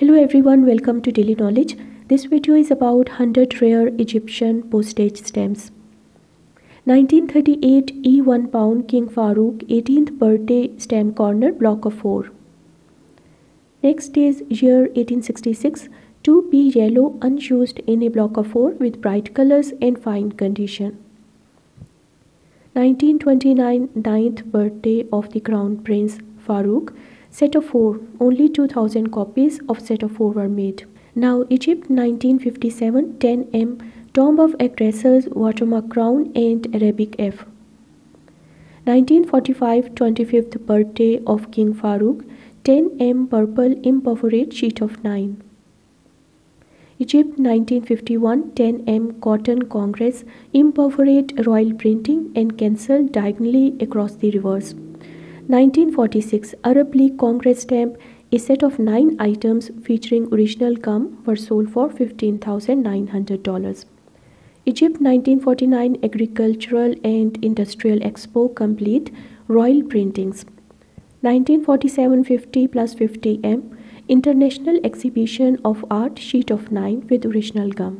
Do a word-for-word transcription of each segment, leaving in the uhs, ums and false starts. Hello everyone, welcome to Daily Knowledge. This video is about one hundred rare Egyptian postage stamps. nineteen thirty-eight E one pound King Farouk eighteenth birthday stamp corner block of four. Next is year eighteen sixty-six, two P yellow unused in a block of four with bright colors and fine condition. nineteen twenty-nine ninth birthday of the Crown Prince Farouk, set of four, only two thousand copies of set of four were made. Now Egypt nineteen fifty-seven ten M Tomb of Aggressors watermark crown and Arabic F. nineteen forty-five twenty-fifth birthday of King Farouk ten M purple imperforate sheet of nine. Egypt nineteen fifty-one ten M cotton congress imperforate royal printing and cancelled diagonally across the reverse. nineteen forty-six Arab League Congress stamp, a set of nine items featuring original gum were sold for fifteen thousand nine hundred dollars. Egypt nineteen forty-nine Agricultural and Industrial Expo complete royal printings. nineteen forty-seven fifty plus fifty M International Exhibition of Art sheet of nine with original gum.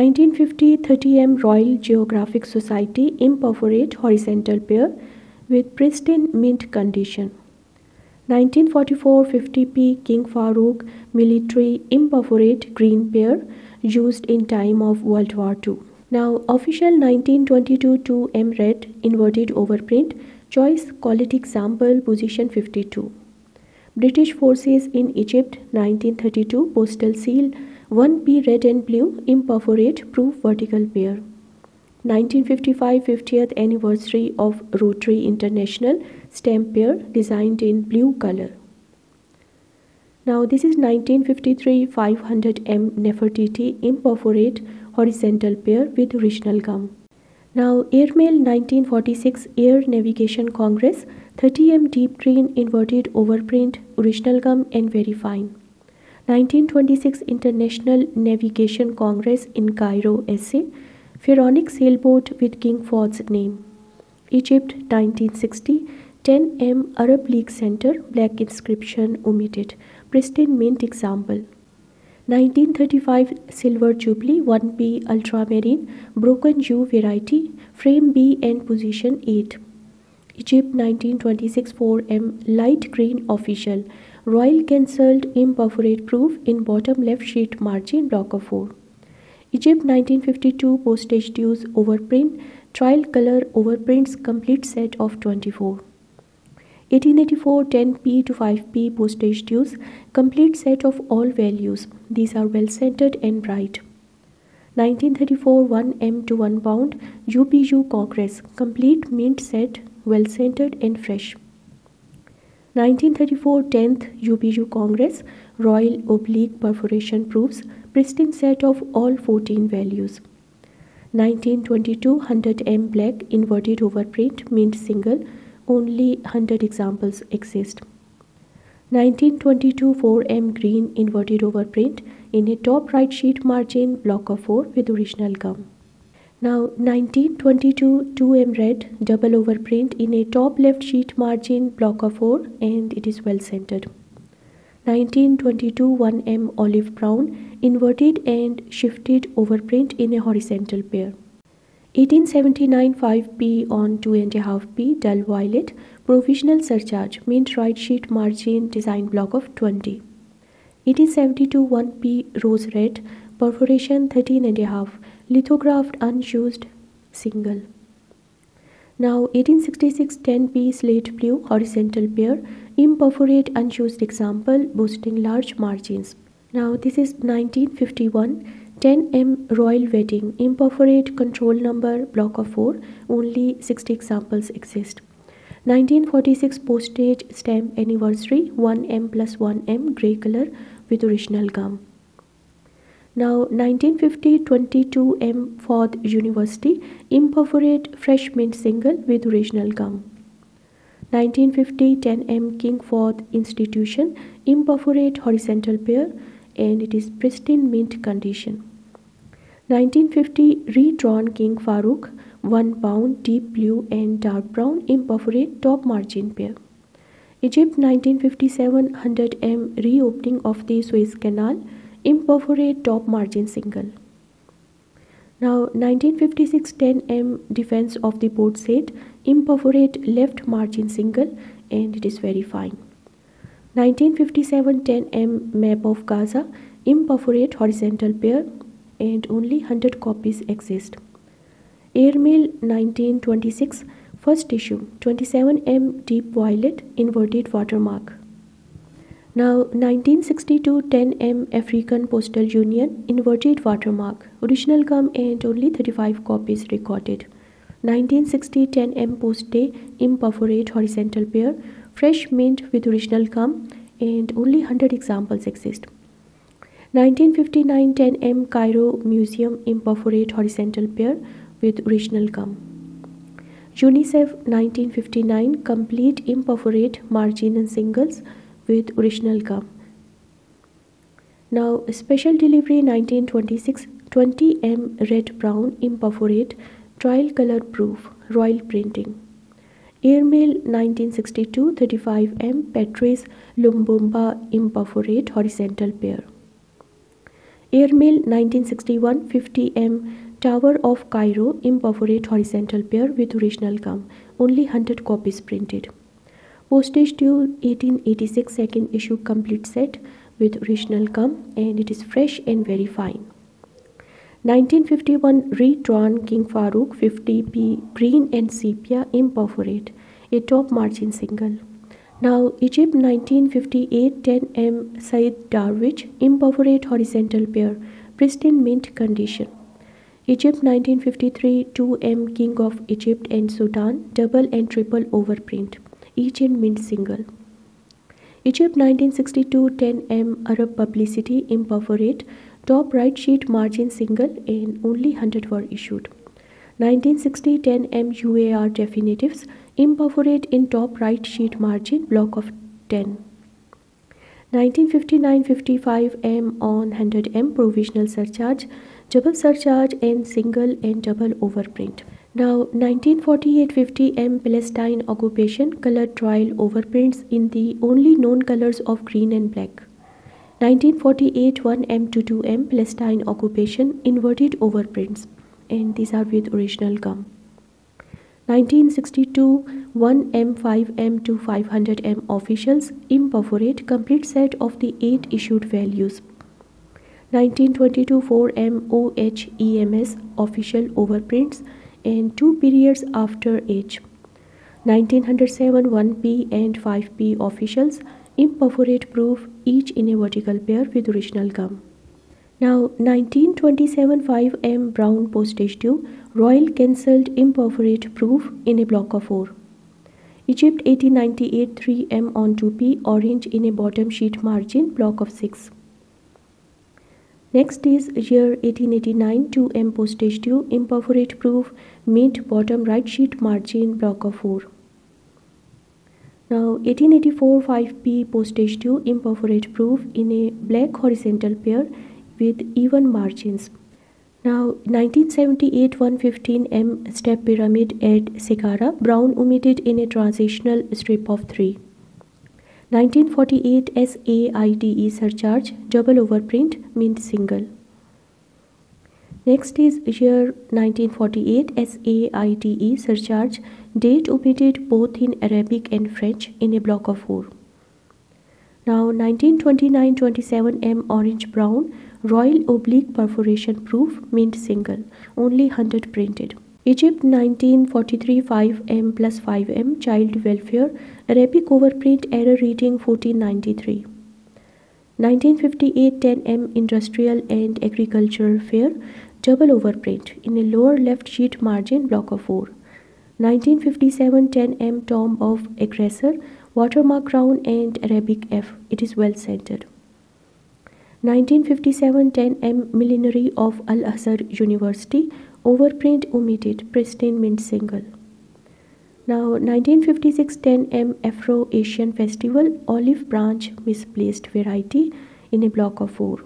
nineteen fifty thirty M Royal Geographic Society imperforate horizontal pair with pristine mint condition. nineteen forty-four fifty P King Farouk military imperforate green pair used in time of World War two. Now official nineteen twenty-two two M red inverted overprint choice quality example position fifty-two. British forces in Egypt nineteen thirty-two postal seal one P red and blue imperforate proof vertical pair. nineteen fifty-five fiftieth anniversary of Rotary International stamp pair designed in blue color. Now this is nineteen fifty-three five hundred M Nefertiti imperforate horizontal pair with original gum. Now Airmail nineteen forty-six Air Navigation Congress thirty M deep green inverted overprint original gum and very fine. nineteen twenty-six International Navigation Congress in Cairo S A pharaonic sailboat with King Faud's name. Egypt nineteen sixty ten M Arab League Center black inscription omitted pristine mint example. nineteen thirty-five silver jubilee one P ultramarine broken U variety frame B and position eight. Egypt nineteen twenty-six four M light green official royal cancelled imperforate proof in bottom left sheet margin block of four. Egypt nineteen fifty-two postage dues overprint trial color overprints complete set of twenty-four. eighteen eighty-four ten P to five P postage dues complete set of all values. These are well centered and bright. nineteen thirty-four one M to one pound U P U Congress complete mint set well centered and fresh. nineteen thirty-four tenth U P U Congress royal oblique perforation proofs pristine set of all fourteen values. nineteen twenty-two one hundred M black inverted overprint mint single, only one hundred examples exist. nineteen twenty-two four M green inverted overprint in a top right sheet margin block of four with original gum. Now nineteen twenty-two two M red double overprint in a top left sheet margin block of four and it is well centered. nineteen twenty-two one M olive brown inverted and shifted overprint in a horizontal pair. eighteen seventy-nine five P on two and a half P dull violet provisional surcharge mint right sheet margin design block of twenty. eighteen seventy-two one P rose red perforation thirteen and a half lithographed unused single. Now eighteen sixty-six ten P slate blue horizontal pair imperforate unused example boasting large margins. Now this is nineteen fifty-one ten M royal wedding imperforate control number block of four, only sixty examples exist. nineteen forty-six postage stamp anniversary one M plus one M grey color with original gum. Now nineteen fifty twenty-two M Ford University imperforate fresh mint single with original gum. nineteen fifty ten M King Ford Institution imperforate horizontal pair and it is pristine mint condition. nineteen fifty redrawn King Farouk one pound deep blue and dark brown imperforate top margin pair. Egypt nineteen fifty-seven one hundred million reopening of the Suez Canal, imperforate top margin single. Now nineteen fifty-six ten million defense of the Port Said, imperforate left margin single, and it is verifying. nineteen fifty-seven ten million map of Gaza, imperforate horizontal pair, and only one hundred copies exist. Airmail nineteen twenty-six first issue twenty-seven million deep violet inverted watermark. Now nineteen sixty-two ten million African Postal Union inverted watermark, original gum and only thirty-five copies recorded. nineteen sixty ten million Post Day imperforate horizontal pair, fresh mint with original gum, and only one hundred examples exist. nineteen fifty-nine ten million Cairo Museum imperforate horizontal pair with original gum. UNICEF nineteen fifty-nine complete imperforate margin and singles with original gum. Now special delivery nineteen twenty-six twenty million red brown imperforate trial color proof royal printing. Airmail nineteen sixty-two thirty-five million Patrice Lumbumba imperforate horizontal pair. Airmail nineteen sixty-one fifty million Tower of Cairo imperforate horizontal pair with original gum, only one hundred copies printed. Postage due eighteen eighty-six second issue complete set with original gum, and it is fresh and very fine. nineteen fifty-one redrawn King Farouk fifty million green and sepia imperforate, a top margin single. Now Egypt nineteen fifty-eight ten million Said Darwish imperforate horizontal pair, pristine mint condition. Egypt nineteen fifty-three two million King of Egypt and Sudan double and triple overprint, each in mint single. Egypt nineteen sixty-two ten million Arab publicity imperforate top right sheet margin single, and only one hundred were issued. nineteen sixty ten million U A R definitives imperforate in top right sheet margin block of ten. nineteen fifty-nine fifty-five million on one hundred million provisional surcharge, double surcharge and single and double overprint. Now nineteen forty-eight fifty million Palestine occupation color trial overprints in the only known colors of green and black. nineteen forty-eight one million to two million Palestine occupation inverted overprints, and these are with original gum. nineteen sixty-two one million five million to five hundred million officials imperforate complete set of the eight issued values. nineteen twenty-two four million O H E M S official overprints, and two periods after H. nineteen oh seven one P and five P officials imperforate proof, each in a vertical pair with original gum. Now nineteen twenty-seven five million brown postage due royal cancelled imperforate proof in a block of four. Egypt eighteen ninety-eight three million on two P orange in a bottom sheet margin block of six. Next is year eighteen eighty-nine two million postage due imperforate proof mint bottom right sheet margin block of four. Now eighteen eighty-four five P postage due imperforate proof in a black horizontal pair with even margins. Now nineteen seventy-eight one hundred fifteen million step pyramid at Sekara brown omitted in a transitional strip of three. nineteen forty-eight SAIDE surcharge double overprint mint single. Next is year nineteen forty-eight SAIDE surcharge date omitted both in Arabic and French in a block of four. Now nineteen twenty-nine twenty-seven million orange brown royal oblique perforation proof mint single, only one hundred printed. Egypt nineteen forty-three five million plus five million child welfare Arabic overprint error reading fourteen ninety-three. nineteen fifty-eight ten million industrial and agricultural fair double overprint in a lower left sheet margin block of four. nineteen fifty-seven ten million tomb of aggressor watermark crown and Arabic F, it is well centered. nineteen fifty-seven ten million millenary of Al-Azhar University overprint omitted pristine mint single. Now nineteen fifty-six ten million Afro-Asian Festival olive branch misplaced variety in a block of four.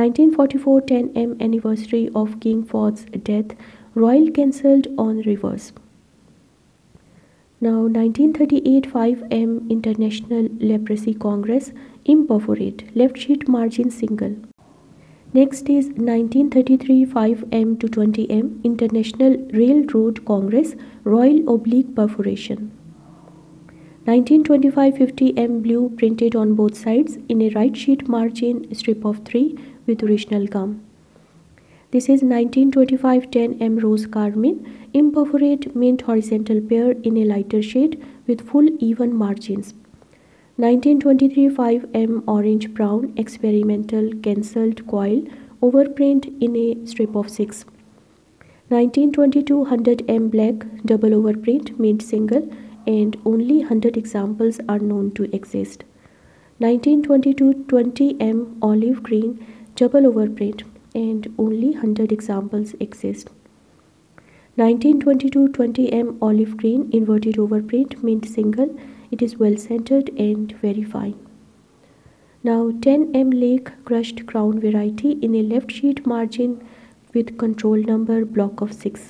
nineteen forty-four ten million anniversary of King Faud's death royal cancelled on reverse. Now, nineteen thirty-eight five M International Leprosy Congress, imperforate, left sheet margin single. Next is nineteen thirty-three five M to twenty M International Railroad Congress, royal oblique perforation. nineteen twenty-five fifty M blue printed on both sides in a right sheet margin strip of three with original gum. This is nineteen twenty-five ten M rose carmine, imperforate mint horizontal pair in a lighter shade with full even margins. nineteen twenty-three five M orange brown experimental cancelled coil overprint in a strip of six. nineteen twenty-two one hundred M black double overprint mint single, and only one hundred examples are known to exist. nineteen twenty-two twenty M olive green double overprint, and only one hundred examples exist. nineteen twenty-two twenty M olive green inverted overprint mint single. It is well centered and very fine. Now ten M lake crushed crown variety in a left sheet margin with control number block of six.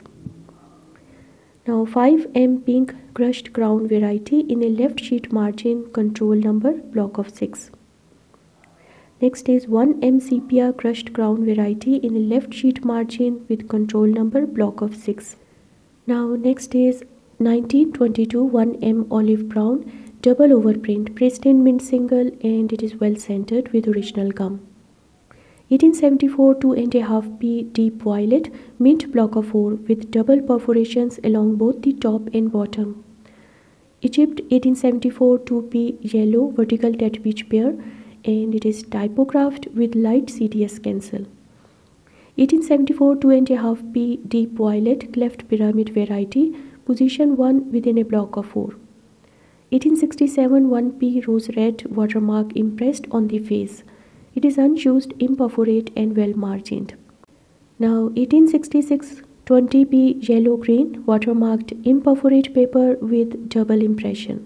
Now five M pink crushed crown variety in a left sheet margin control number block of six. Next is one M sepia crushed crown variety in a left sheet margin with control number block of six. Now next is nineteen twenty-two one M olive brown double overprint pristine mint single, and it is well centered with original gum. eighteen seventy-four two and a half P deep violet mint block of four with double perforations along both the top and bottom. Egypt eighteen seventy-four two P yellow vertical dead beach pair, and it is typographed with light C D S cancel. eighteen seventy-four two and a half P deep violet cleft pyramid variety, position one within a block of four. eighteen sixty-seven one P rose red watermark impressed on the face. It is unused, imperforate and well margined. Now eighteen sixty-six twenty P yellow green watermarked imperforate paper with double impression.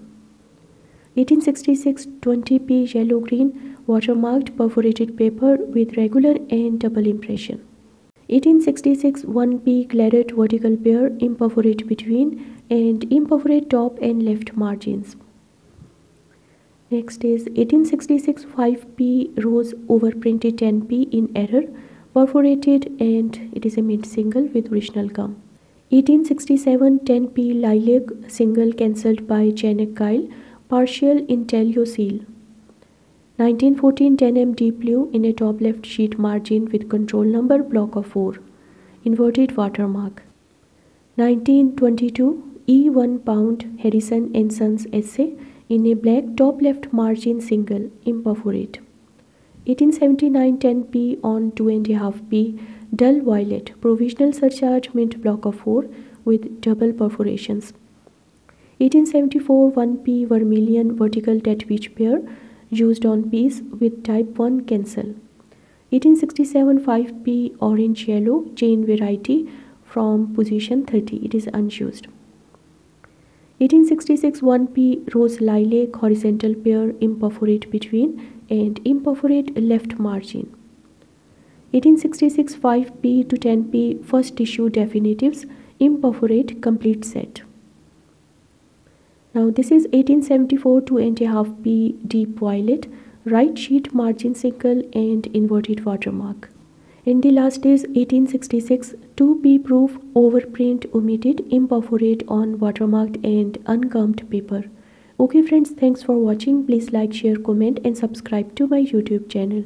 eighteen sixty-six twenty P yellow green watermarked perforated paper with regular and double impression. eighteen sixty-six one P claret vertical pair imperforate between and imperforate top and left margins. Next is eighteen sixty-six five P rose overprinted ten P in error perforated, and it is a mint single with original gum. eighteen sixty-seven ten P lilac single cancelled by Janek Kyle, partial intaglio seal. nineteen fourteen ten M deep blue in a top left sheet margin with control number block of four. Inverted watermark. nineteen twenty-two E one pound Harrison and Sons essay in a black top left margin single, imperforate. eighteen seventy-nine ten P on two and a half P dull violet provisional surcharge mint block of four with double perforations. eighteen seventy-four one P vermilion vertical dead beach pair used on piece with type one cancel. eighteen sixty-seven five P orange yellow chain variety from position thirty. It is unused. eighteen sixty-six one P rose lilac horizontal pair imperforate between and imperforate left margin. eighteen sixty-six five P to ten P first tissue definitives imperforate complete set. Now this is eighteen seventy-four two and a half P deep violet, right sheet margin single and inverted watermark. And the last is eighteen sixty-six two P proof overprint omitted imperforate on watermarked and ungumped paper. Okay friends, thanks for watching. Please like, share, comment and subscribe to my YouTube channel.